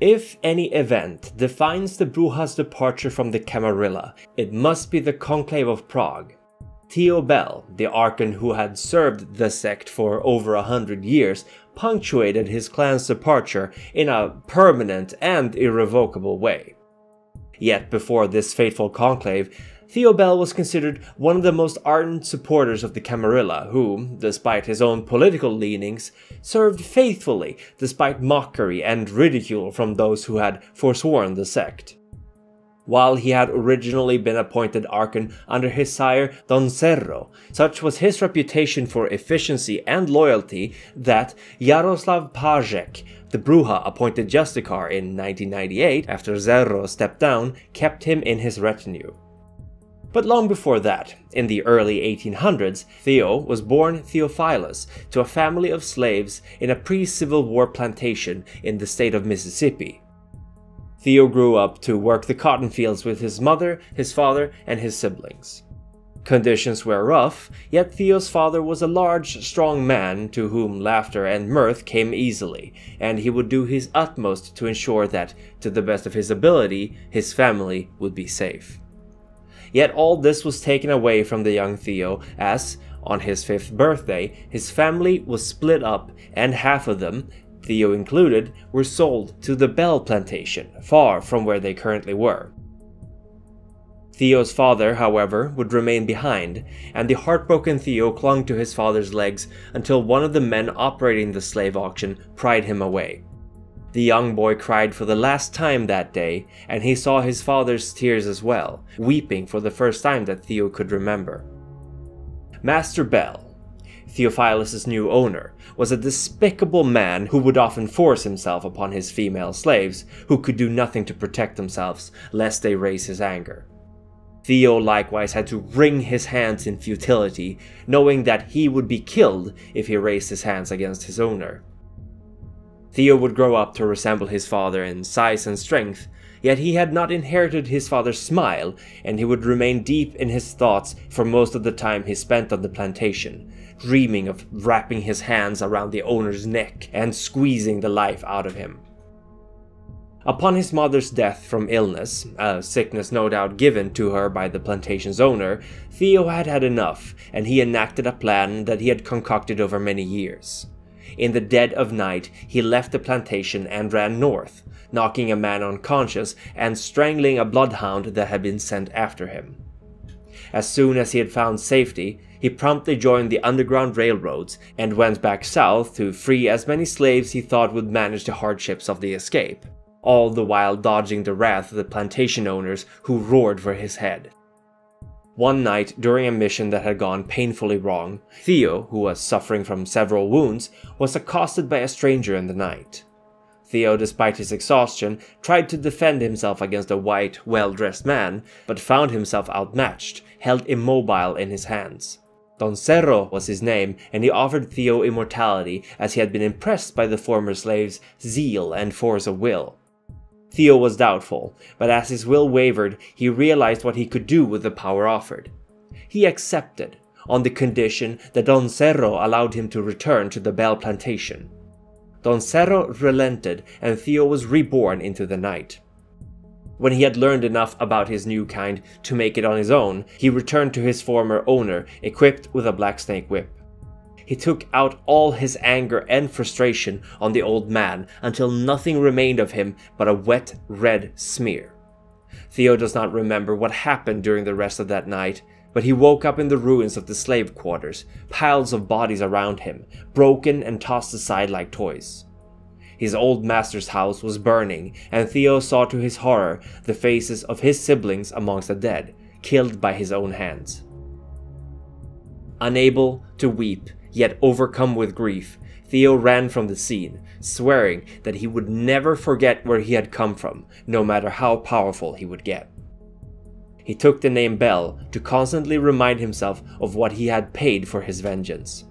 If any event defines the Brujah's departure from the Camarilla, it must be the Conclave of Prague. Theo Bell, the Archon who had served the sect for over 100 years, punctuated his clan's departure in a permanent and irrevocable way. Yet before this fateful conclave, Theo Bell was considered one of the most ardent supporters of the Camarilla, who, despite his own political leanings, served faithfully despite mockery and ridicule from those who had forsworn the sect. While he had originally been appointed Archon under his sire Don Cerro, such was his reputation for efficiency and loyalty that Jaroslav Pazek, the Brujah appointed Justicar in 1998 after Cerro stepped down, kept him in his retinue. But long before that, in the early 1800s, Theo was born Theophilus to a family of slaves in a pre-Civil War plantation in the state of Mississippi. Theo grew up to work the cotton fields with his mother, his father, and his siblings. Conditions were rough, yet Theo's father was a large, strong man to whom laughter and mirth came easily, and he would do his utmost to ensure that, to the best of his ability, his family would be safe. Yet all this was taken away from the young Theo as, on his 5th birthday, his family was split up and half of them, Theo included, were sold to the Bell Plantation, far from where they currently were. Theo's father, however, would remain behind, and the heartbroken Theo clung to his father's legs until one of the men operating the slave auction pried him away. The young boy cried for the last time that day, and he saw his father's tears as well, weeping for the first time that Theo could remember. Master Bell, Theophilus's new owner, was a despicable man who would often force himself upon his female slaves, who could do nothing to protect themselves, lest they raise his anger. Theo likewise had to wring his hands in futility, knowing that he would be killed if he raised his hands against his owner. Theo would grow up to resemble his father in size and strength, yet he had not inherited his father's smile, and he would remain deep in his thoughts for most of the time he spent on the plantation, dreaming of wrapping his hands around the owner's neck and squeezing the life out of him. Upon his mother's death from illness, a sickness no doubt given to her by the plantation's owner, Theo had had enough, and he enacted a plan that he had concocted over many years. In the dead of night, he left the plantation and ran north, knocking a man unconscious and strangling a bloodhound that had been sent after him. As soon as he had found safety, he promptly joined the Underground Railroads and went back south to free as many slaves he thought would manage the hardships of the escape, all the while dodging the wrath of the plantation owners who roared for his head. One night, during a mission that had gone painfully wrong, Theo, who was suffering from several wounds, was accosted by a stranger in the night. Theo, despite his exhaustion, tried to defend himself against a white, well-dressed man, but found himself outmatched, held immobile in his hands. Don Cerro was his name, and he offered Theo immortality, as he had been impressed by the former slave's zeal and force of will. Theo was doubtful, but as his will wavered, he realized what he could do with the power offered. He accepted, on the condition that Don Cerro allowed him to return to the Bell Plantation. Don Cerro relented, and Theo was reborn into the night. When he had learned enough about his new kind to make it on his own, he returned to his former owner, equipped with a black snake whip. He took out all his anger and frustration on the old man until nothing remained of him but a wet, red smear. Theo does not remember what happened during the rest of that night, but he woke up in the ruins of the slave quarters, piles of bodies around him, broken and tossed aside like toys. His old master's house was burning, and Theo saw to his horror the faces of his siblings amongst the dead, killed by his own hands. Unable to weep, yet overcome with grief, Theo ran from the scene, swearing that he would never forget where he had come from, no matter how powerful he would get. He took the name Bell to constantly remind himself of what he had paid for his vengeance.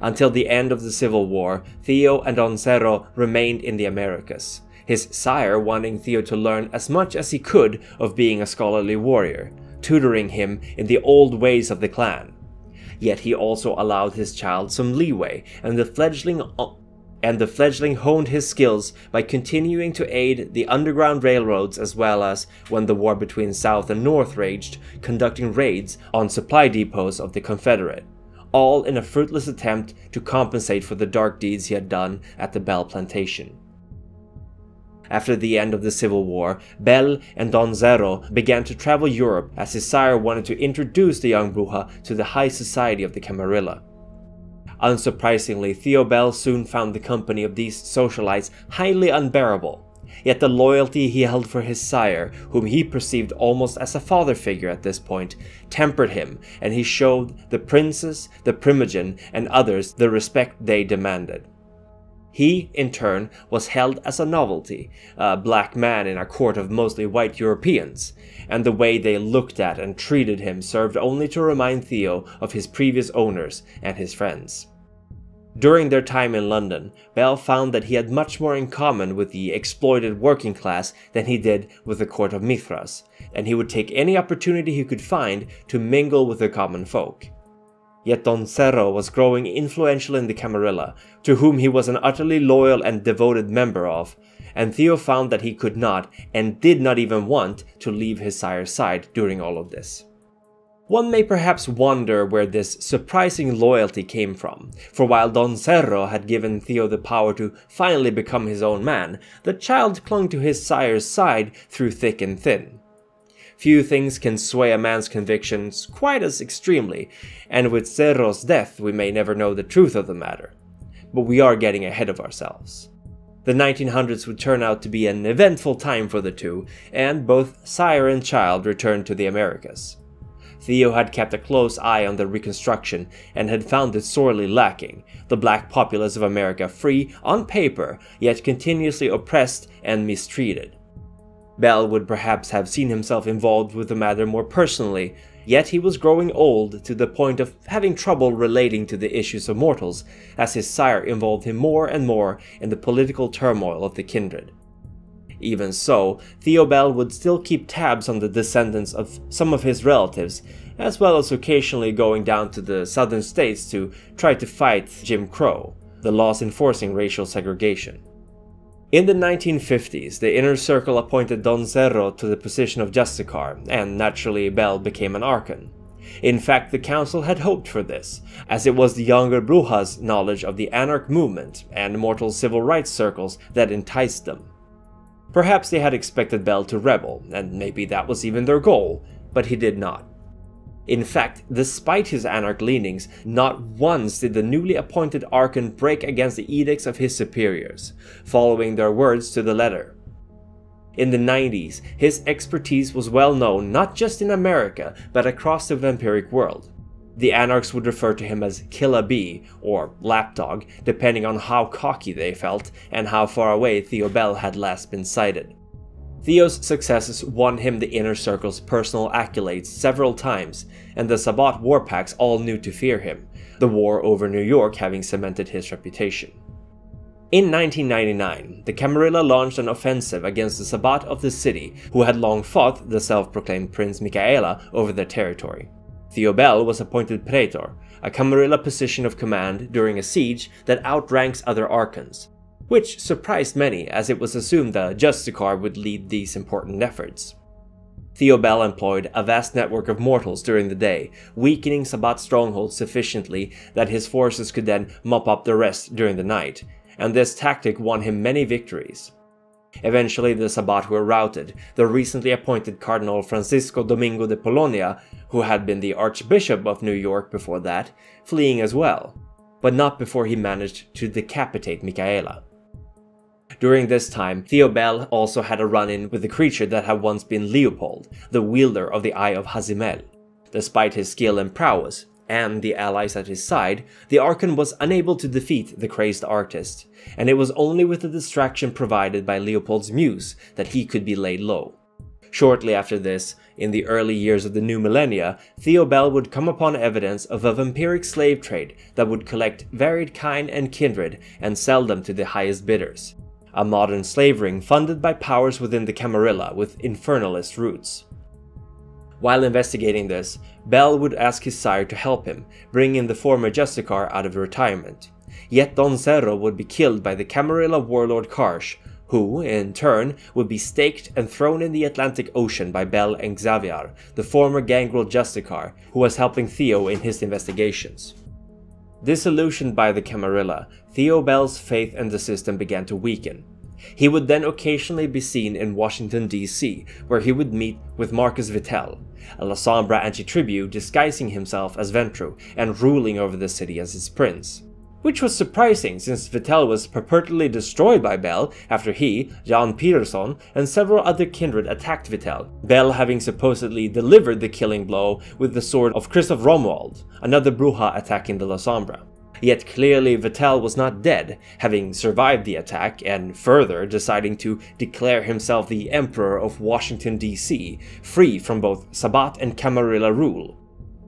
Until the end of the Civil War, Theo and Don Cerro remained in the Americas, his sire wanting Theo to learn as much as he could of being a scholarly warrior, tutoring him in the old ways of the clan. Yet he also allowed his child some leeway, and the fledgling and the fledgling honed his skills by continuing to aid the Underground Railroads, as well as, when the war between South and North raged, conducting raids on supply depots of the Confederate, all in a fruitless attempt to compensate for the dark deeds he had done at the Bell Plantation. After the end of the Civil War, Bell and Don Cerro began to travel Europe as his sire wanted to introduce the young Brujah to the high society of the Camarilla. Unsurprisingly, Theo Bell soon found the company of these socialites highly unbearable, yet the loyalty he held for his sire, whom he perceived almost as a father figure at this point, tempered him, and he showed the princess, the primogen, and others the respect they demanded. He, in turn, was held as a novelty, a black man in a court of mostly white Europeans, and the way they looked at and treated him served only to remind Theo of his previous owners and his friends. During their time in London, Bell found that he had much more in common with the exploited working class than he did with the court of Mithras, and he would take any opportunity he could find to mingle with the common folk. Yet Don Cerro was growing influential in the Camarilla, to whom he was an utterly loyal and devoted member of, and Theo found that he could not, and did not even want, to leave his sire's side during all of this. One may perhaps wonder where this surprising loyalty came from, for while Don Cerro had given Theo the power to finally become his own man, the child clung to his sire's side through thick and thin. Few things can sway a man's convictions quite as extremely, and with Cerro's death we may never know the truth of the matter. But we are getting ahead of ourselves. The 1900s would turn out to be an eventful time for the two, and both sire and child returned to the Americas. Theo had kept a close eye on the Reconstruction and had found it sorely lacking, the black populace of America free on paper, yet continuously oppressed and mistreated. Bell would perhaps have seen himself involved with the matter more personally, yet he was growing old to the point of having trouble relating to the issues of mortals, as his sire involved him more and more in the political turmoil of the kindred. Even so, Theo Bell would still keep tabs on the descendants of some of his relatives, as well as occasionally going down to the southern states to try to fight Jim Crow, the laws enforcing racial segregation. In the 1950s, the Inner Circle appointed Don Cerro to the position of Justicar, and naturally Bell became an Archon. In fact, the council had hoped for this, as it was the younger Brujah's knowledge of the Anarch movement and mortal civil rights circles that enticed them. Perhaps they had expected Bell to rebel, and maybe that was even their goal, but he did not. In fact, despite his anarch leanings, not once did the newly appointed Archon break against the edicts of his superiors, following their words to the letter. In the 90s, his expertise was well known not just in America, but across the vampiric world. The Anarchs would refer to him as Killa Bee, or Lapdog, depending on how cocky they felt and how far away Theo Bell had last been sighted. Theo's successes won him the Inner Circle's personal accolades several times, and the Sabbat warpacks all knew to fear him, the war over New York having cemented his reputation. In 1999, the Camarilla launched an offensive against the Sabbat of the city, who had long fought the self-proclaimed Prince Micaela over their territory. Theo Bell was appointed Praetor, a Camarilla position of command during a siege that outranks other Archons, which surprised many, as it was assumed that Justicar would lead these important efforts. Theo Bell employed a vast network of mortals during the day, weakening Sabbat strongholds sufficiently that his forces could then mop up the rest during the night, and this tactic won him many victories. Eventually the Sabbat were routed, the recently appointed Cardinal Francisco Domingo de Polonia, who had been the Archbishop of New York before that, fleeing as well, but not before he managed to decapitate Micaela. During this time, Theo Bell also had a run-in with the creature that had once been Leopold, the wielder of the Eye of Hazimel. Despite his skill and prowess, and the allies at his side, the Archon was unable to defeat the crazed artist, and it was only with the distraction provided by Leopold's muse that he could be laid low. Shortly after this, in the early years of the new millennia, Theo Bell would come upon evidence of a vampiric slave trade that would collect varied kine and kindred and sell them to the highest bidders, a modern slave ring funded by powers within the Camarilla with Infernalist roots. While investigating this, Bell would ask his sire to help him, bring in the former Justicar out of retirement, yet Don Cerro would be killed by the Camarilla warlord Karsh, who, in turn, would be staked and thrown in the Atlantic Ocean by Bell and Xavier, the former Gangrel Justicar, who was helping Theo in his investigations. Disillusioned by the Camarilla, Theo Bell's faith in the system began to weaken. He would then occasionally be seen in Washington, D.C., where he would meet with Marcus Vitel, a Lasombra anti-tribune disguising himself as Ventrue and ruling over the city as its prince. Which was surprising, since Vitel was purportedly destroyed by Bell after he, Jan Pieterzoon, and several other kindred attacked Vitel, Bell having supposedly delivered the killing blow with the sword of Christoph Romuald, another Brujah attacking the Lasombra. Yet clearly Vitel was not dead, having survived the attack and further deciding to declare himself the Emperor of Washington D.C., free from both Sabbat and Camarilla rule.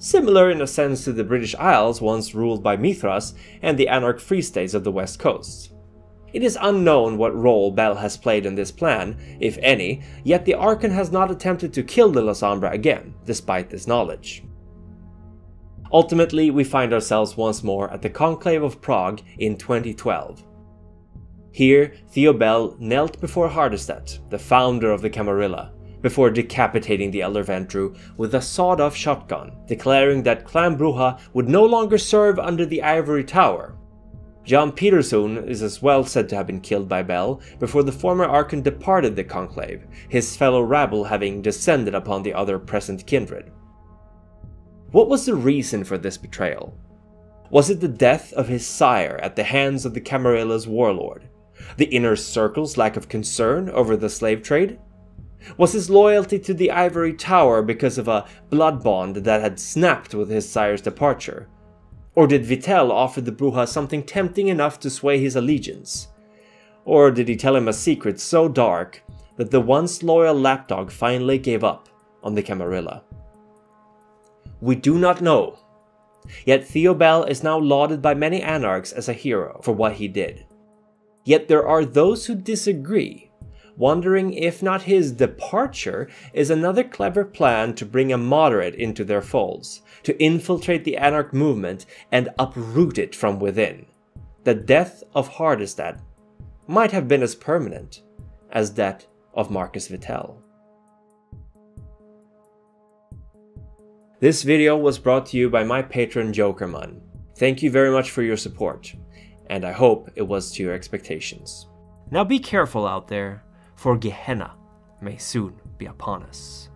Similar in a sense to the British Isles once ruled by Mithras and the Anarch Free States of the West Coast. It is unknown what role Bell has played in this plan, if any, yet the Archon has not attempted to kill the Lasombra again, despite this knowledge. Ultimately, we find ourselves once more at the Conclave of Prague in 2012. Here, Theo Bell knelt before Hardestadt, the founder of the Camarilla, before decapitating the elder Ventrue with a sawed-off shotgun, declaring that Clan Brujah would no longer serve under the Ivory Tower. Jan Pieterzoon is as well said to have been killed by Bell before the former Archon departed the Conclave, his fellow rabble having descended upon the other present kindred. What was the reason for this betrayal? Was it the death of his sire at the hands of the Camarilla's warlord? The Inner Circle's lack of concern over the slave trade? Was his loyalty to the Ivory Tower because of a blood bond that had snapped with his sire's departure? Or did Vitel offer the Brujah something tempting enough to sway his allegiance? Or did he tell him a secret so dark that the once loyal lapdog finally gave up on the Camarilla? We do not know. Yet Theo Bell is now lauded by many Anarchs as a hero for what he did. Yet there are those who disagree, wondering if not his departure is another clever plan to bring a moderate into their folds, to infiltrate the Anarch movement and uproot it from within. The death of Hardestadt might have been as permanent as that of Marcus Vitel. This video was brought to you by my patron Jokerman. Thank you very much for your support, and I hope it was to your expectations. Now be careful out there, for Gehenna may soon be upon us.